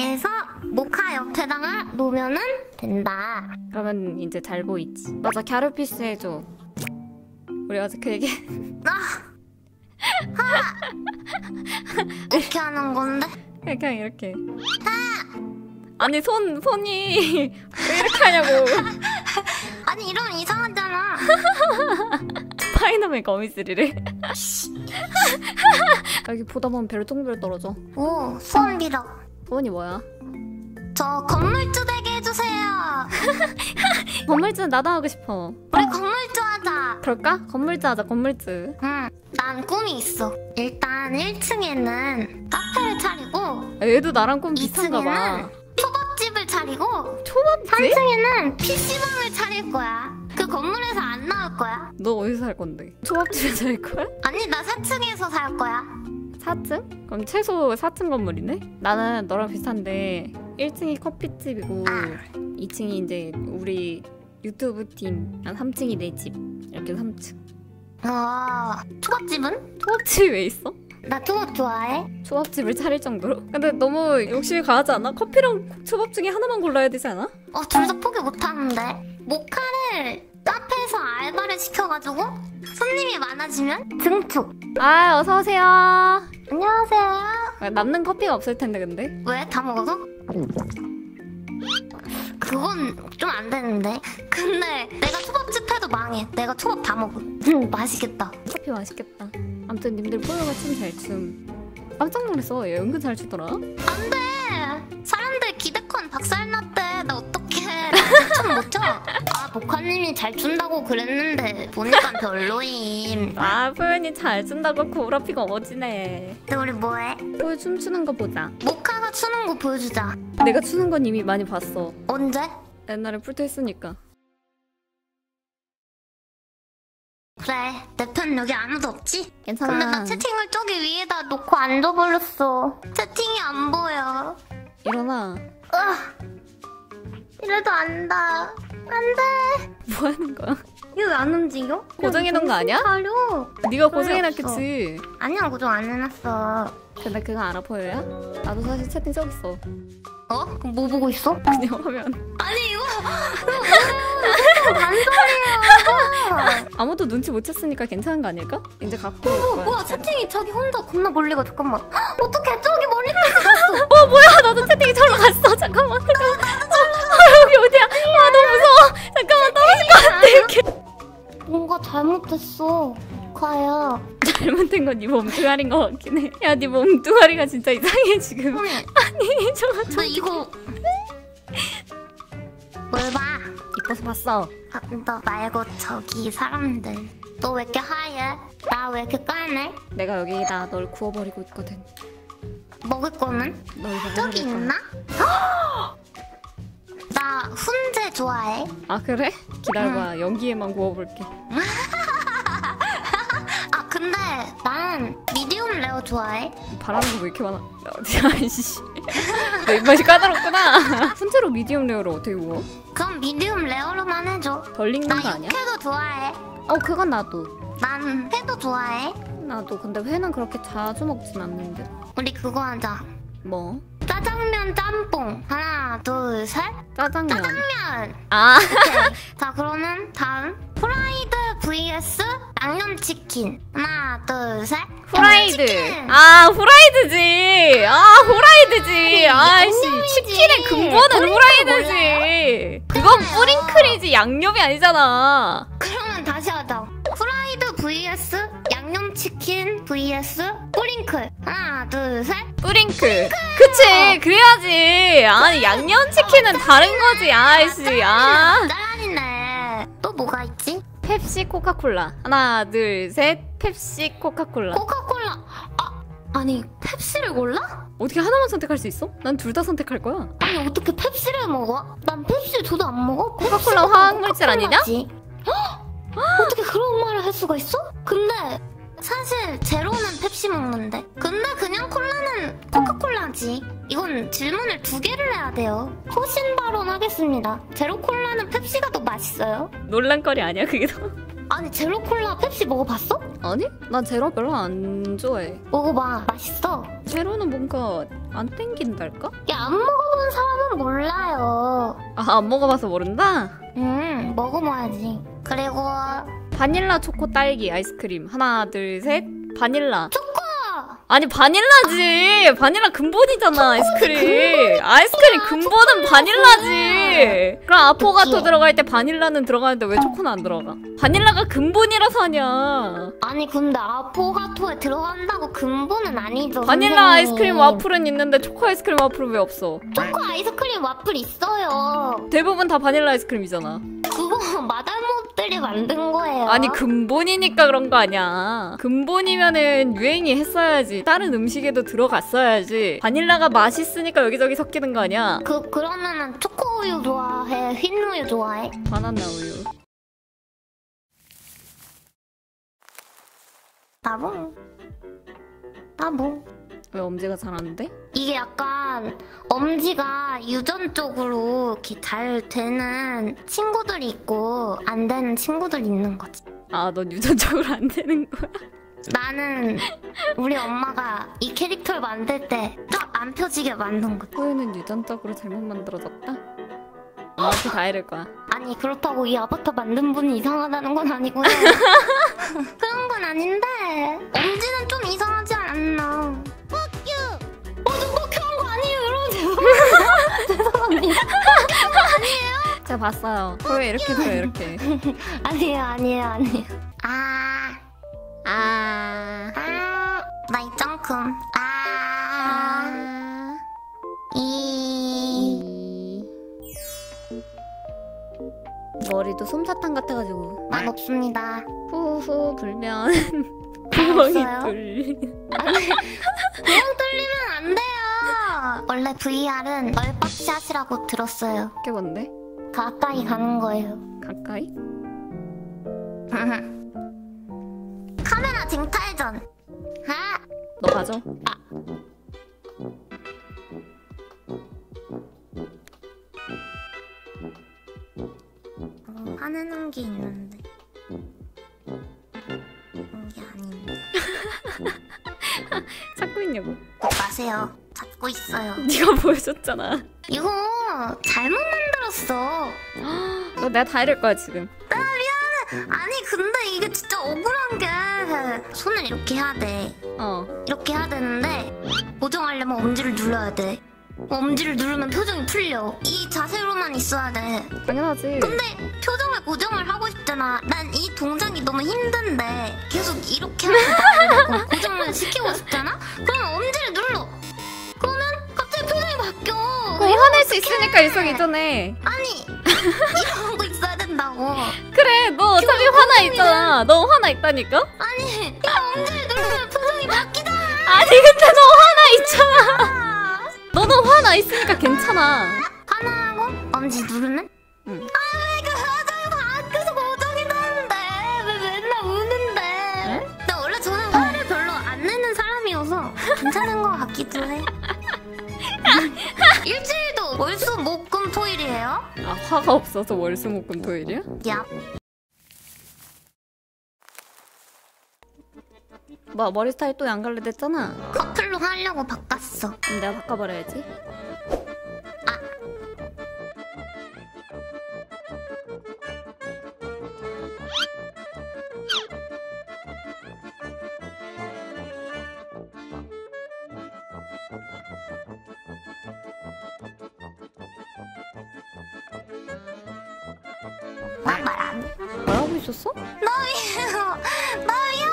이렇게 해서 모카형 퇴당을 놓으면 된다. 그러면 이제 잘 보이지. 맞아, 갸루피스 해줘. 우리 어제 그 얘기 이렇게 하는 건데? 그냥 이렇게. 아니 손이 왜 이렇게 하냐고. 아니 이러면 이상하잖아. 스파이더맨 거미쓰리를. 여기 보다 보면 별똥별 떨어져. 오, 소원 빌어. 소원이 뭐야? 저 건물주 되게 해주세요. 건물주는 나도 하고 싶어. 우리 건물주 하자. 그럴까? 건물주 하자, 건물주. 응, 난 꿈이 있어. 일단 1층에는 카페를 차리고. 얘도 나랑 꿈 비슷한가 봐. 2층에는 초밥집을 차리고. 초밥집? 3층에는 PC방을 차릴 거야. 그 건물에서 안 나올 거야. 너 어디서 살 건데? 초밥집에서 살 거야? 아니, 나 4층에서 살 거야. 4층? 그럼 최소 4층 건물이네? 나는 너랑 비슷한데 1층이 커피집이고 2층이 이제 우리 유튜브 팀, 한 3층이 내 집, 이렇게 3층. 아, 초밥집은? 초밥집이 왜 있어? 나 초밥 좋아해. 초밥집을 차릴 정도로? 근데 너무 욕심이 가하지 않아? 커피랑 초밥 중에 하나만 골라야 되지 않아? 둘 다 포기 못하는데. 모카를 카페에서 알바를 시켜가지고 손님이 많아지면 증축. 아, 어서오세요. 안녕하세요. 남는 커피가 없을 텐데, 근데? 왜? 다 먹어서? 그건 좀 안 되는데. 근데 내가 초밥집 해도 망해. 내가 초밥 다 먹어. 맛있겠다. 커피 맛있겠다. 아무튼 님들 포효가 춤 잘 춤. 깜짝 놀랐어. 얘 은근 잘 추더라. 안 돼! 사람들 기대콘 박살났대. 나 어떡해. 춤 못 춰. 모카님이 잘 춘다고 그랬는데 보니까 별로임. 아, 포효님 잘 춘다고 고라피가 어지네. 근데 우리 뭐해? 포효 춤추는 거 보자. 모카가 추는 거 보여주자. 내가 추는 건 이미 많이 봤어. 언제? 옛날에 풀트 했으니까. 그래, 내 편 여기 아무도 없지? 괜찮아. 근데 나 채팅을 저기 위에다 놓고 앉아버렸어. 채팅이 안 보여. 일어나. 이래도 안다. 안돼. 뭐 하는 거야? 이거 왜 안 움직여? 고정해놓은 거 아니야? 네가 고정해놨겠지. 아니야, 고정 안 해놨어. 근데 그거 알아, 포효야? 나도 사실 채팅 써 있어. 그럼 뭐 보고 있어? 그냥 화면. 아니 이거 반성이에요. 아무도 눈치 못 챘으니까 괜찮은 거 아닐까? 이제 갖고 올 거야. 뭐야, 채팅이 저기 혼자 겁나 멀리 가. 잠깐만. 어떡해, 저기 멀리까지 갔어. 뭐야, 나도 채팅이 저로 갔어. 잠깐만. 여기 어디야? 너무 무서워. 잠깐만, 떨어질 것 같아. 이렇게 뭔가 잘못됐어. 모카야, 잘못된 건 네 몸뚱아리인 것 같긴 해. 야, 네 몸뚱아리가 진짜 이상해 지금. 아니 저 이거 뭘 봐? 이뻐서 봤어. 너 말고 저기 사람들. 너 왜 이렇게 하얘? 나 왜 이렇게 까매? 내가 여기다 널 구워버리고 있거든. 먹을 거는? 저기 있나? 나 훈제 좋아해. 아, 그래? 기다려봐. 연기에만 구워볼게. 근데 난 미디움 레어 좋아해. 바라는 거 왜 이렇게 많아? 아이씨, 너 입맛이 까다롭구나. 손째로 미디움 레어로 어떻게 구워? 그럼 미디움 레어로만 해줘. 덜 익는 거 아니야? 나 육회도 좋아해. 그건 나도. 난 회도 좋아해. 나도. 근데 회는 그렇게 자주 먹진 않는데. 우리 그거 하자. 뭐? 짜장면 짬뽕. 하나, 둘, 셋. 짜장면. 자, 그러면 다음 후라이드 vs 양념치킨. 하나, 둘, 셋. 후라이드. 후라이드지. 후라이드지. 아이씨, 치킨의 근본은 후라이드지. 그건 뿌링클이지, 양념이 아니잖아. 그러면 다시 하자. 후라이드 vs 양념치킨 vs 뿌링클. 하나, 둘, 셋. 뿌링클. 그치, 그래야지. 아니, 양념치킨은 다른 거지. 아이씨, 짜란이네. 또 뭐가 있지? 펩시, 코카콜라. 하나, 둘, 셋. 펩시, 코카콜라. 코카콜라. 아니, 펩시를 골라? 어떻게 하나만 선택할 수 있어? 난 둘 다 선택할 거야. 아니, 어떻게 펩시를 먹어? 난 펩시 저도 안 먹어. 코카콜라 화학물질 아니냐? 어떻게 그런 말을 할 수가 있어? 근데 사실 제로는 펩시 먹는데. 근데 그냥 콜라는 코카콜라지. 이건 질문을 두 개를 해야 돼요. 소신 발언하겠습니다. 제로 콜라는 펩시가 더 맛있어요. 논란거리 아니야, 그게 더? 아니, 제로 콜라 펩시 먹어봤어? 아니? 난 제로 별로 안 좋아해. 먹어봐, 맛있어. 제로는 뭔가 안 땡긴달까? 야, 안 먹어. 안 먹어봐서 모른다? 응, 먹어봐야지. 그리고 바닐라 초코 딸기 아이스크림. 하나, 둘, 셋. 바닐라. 초코! 아니 바닐라지! 아, 바닐라 근본이잖아. 아이스크림. 아이스크림 근본은 바닐라지. 그럼 아포가토 들어갈 때 바닐라는 들어가는데 왜 초코는 안 들어가? 바닐라가 근본이라서 하냐. 아니 근데 아포가토에 들어간다고 근본은 아니죠. 바닐라 선생님. 아이스크림 와플은 있는데 초코 아이스크림 와플은 왜 없어? 초코 아이스크림 와플 있어요. 대부분 다 바닐라 아이스크림이잖아. 그거 마담옷들이 만든 거예요. 아니 근본이니까 그런 거 아니야. 근본이면은 유행이 했어야지. 다른 음식에도 들어갔어야지. 바닐라가 맛있으니까 여기저기 섞이는 거 아니야? 그러면은 초코우유 좋아해? 흰우유 좋아해? 바나나 우유. 나봉. 왜 엄지가 잘 안 돼? 이게 약간 엄지가 유전 쪽으로 이렇게 잘 되는 친구들이 있고 안 되는 친구들이 있는 거지. 아, 넌 유전적으로 안 되는 거야? 나는 우리 엄마가 이 캐릭터를 만들 때 딱 안 펴지게 만든 거지. 호유는 유전적으로 잘못 만들어졌다? 엄마한테 다 이럴 거야. 아니 그렇다고 이 아바타 만든 분이 이상하다는 건 아니고요. 그런 건 아닌데 엄지는 좀 이상하지 않나. Fuck you! 저 폭행한 거 아니에요 여러분. 죄송합니다. 폭행한 거 아니에요? 제가 봤어요. 왜 이렇게 돼요 이렇게. 아니에요. 나이 짱큼. 머리도 솜사탕 같아가지고. 맛 없습니다. 후후 불면 구멍이 뚫리면 안 돼요. 구멍 뚫리면 안 돼요. 원래 VR은 얼박샷이라고 들었어요. 그게 뭔데? 가까이 가는 거예요. 가까이? 카메라 쟁탈전. 아! 너 가져. 아. 화내는 게 있는데. 이게 아닌데. 찾고 있냐고. 마세요. 찾고 있어요. 네가 보여줬잖아. 이거 잘못 만들었어. 너 내가 다 이럴 거야 지금. 아니 근데 이게 진짜 억울한 게 손을 이렇게 해야 돼. 이렇게 해야 되는데 고정하려면 엄지를 눌러야 돼. 엄지를 누르면 표정이 풀려. 이 자세로만 있어야 돼. 당연하지. 근데 표정을 고정을 하고 싶잖아. 난 이 동작이 너무 힘든데 계속 이렇게 하면 고정을 시키고 싶잖아? 그러면 엄지를 눌러. 그러면 갑자기 표정이 바뀌어. 그거 화낼 수 있으니까 일석이조네. 아니 이러고 있어야 된다고. 그래 너 어차피 화나 있잖아. 너 화나 있다니까? 아니 이거 엄지를 누르면 표정이 바뀌잖아. 아니 근데 너 화나 있잖아. 너는 화나 있으니까 괜찮아. 화나고 엄지 누르면? 응. 아니 그 화장이 밖에서 고정이 되는데 왜 맨날 우는데? 응? 나 원래 저는 화를 별로 안 내는 사람이어서 괜찮은 거 같기도 해. 일주일도 월수 목금 토일이에요? 아 화가 없어서 월수 목금 토일이야? 야. 뭐 머리 스타일 또 양갈래 됐잖아. 커플로 하려고 바꿨어. 그럼 내가 바꿔버려야지. 뭐라 하고 있었어? 너희야!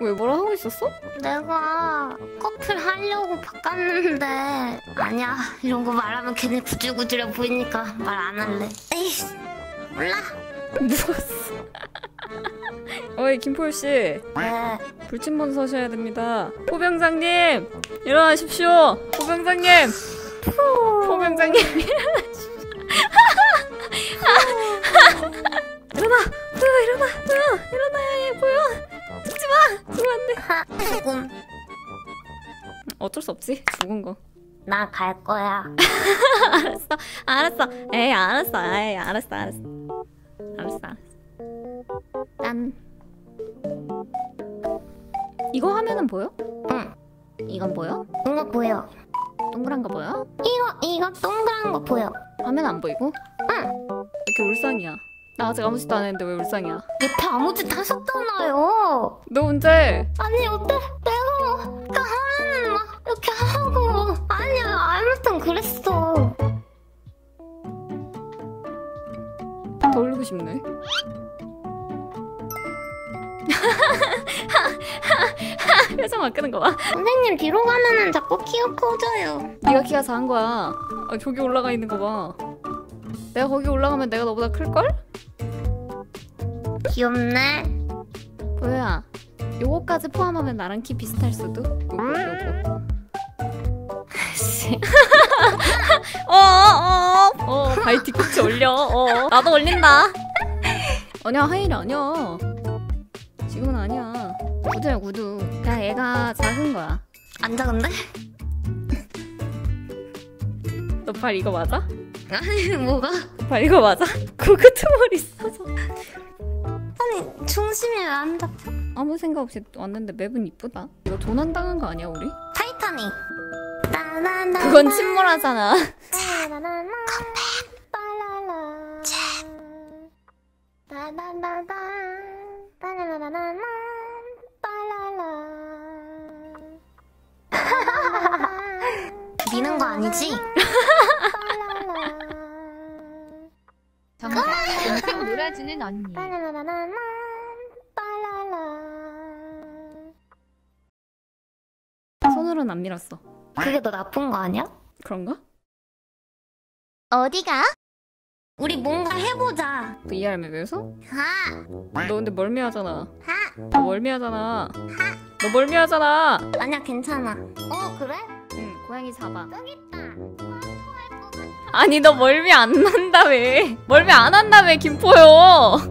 왜 뭐라 하고 있었어? 내가 커플 하려고 바꿨는데 아니야 이런 거 말하면 걔네 구질구질해 보이니까 말 안 할래. 에이씨 몰라. 누웠어. 어이 김포유씨. 네. 불침번 서셔야 됩니다. 포병장님 일어나십시오. 포병장님. 포병장님 일어나야 해. 보여. 죽지마. 죽으면 안돼. 죽음. 어쩔 수 없지. 죽은 거. 나 갈 거야. 알았어. 알았어. 딴. 이거 화면은 보여? 응. 이건 보여? 이거 보여. 동그란 거 보여? 이거 동그란 거 보여. 화면 안 보이고? 응! 이렇게 울상이야. 나 아직 아무 짓도 안 했는데 왜 울상이야? 옆에 아무 짓 하셨잖아요! 너 언제? 아니 어때? 내가 그러니까 하면은 막 이렇게 하고 아니야 아무튼 그랬어. 더 울리고 싶네. 표정 안 끄는 거 봐. 선생님 뒤로 가면은 자꾸 키가 커져요. 네가 키가 작은 거야. 아, 저기 올라가 있는 거 봐. 내가 거기 올라가면 내가 너보다 클걸? 귀엽네. 뭐야? 요거까지 포함하면 나랑 키 비슷할 수도? 요거. 아씨. 발 뒤꿈치 올려. 나도 올린다. 아니야, 하이힐 아니야. 지금은 아니야. 구두야, 구두. 야, 얘가 작은 거야. 안 작은데? 너 발 이거 맞아? 아니 뭐가? 발 이거 맞아? 고끄트머리 써서 아니 중심이 왜 안 잡혀? 아무 생각 없이 왔는데 맵은 이쁘다. 이거 도난당한 거 아니야 우리? 타이타닉 그건 침몰하잖아. 미는 거 아니지? 정답, 영상 놀아주는 언니. 손으로는 안 밀었어. 그게 더 나쁜 거 아니야? 그런가? 어디가? 우리 뭔가 해보자. VR 맵에서? 하! 너 근데 멀미하잖아. 하! 너 멀미하잖아. 하! 너 멀미하잖아. 아니야 괜찮아. 어 그래? 응 고양이 잡아. 여기 있다. 아니 너 멀미 안 난다며. 멀미 안 한다며 김포요.